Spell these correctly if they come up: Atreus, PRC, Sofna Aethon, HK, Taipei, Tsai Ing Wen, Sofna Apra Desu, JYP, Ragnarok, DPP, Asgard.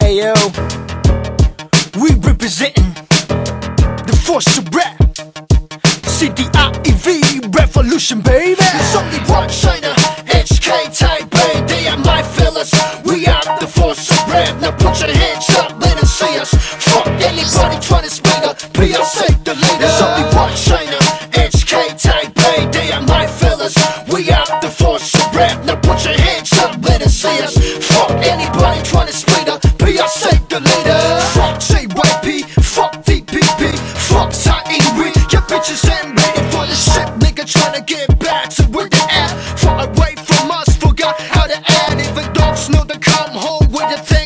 Ayo, we representing the force of rap. CDIEV revolution, baby. There's only one China, HK Taipei. They are my fellas. We are the force of rap. Now put your hands up, let them see us. Fuck anybody trying to speak up. PRC the leader. There's only one China, HK Taipei. They are my fellas. We are the force of rap. Now put your hands up, let them see us. Fuck anybody trying to speak up. PRC the leader. Fuck JYP. Fuck DPP. Fuck Tsai Ing Wen. Your bitches ain't ready for this shit, nigga. Tryna get back to where they at. Far away from us, forgot how to add. Even dogs know to come home with a thing.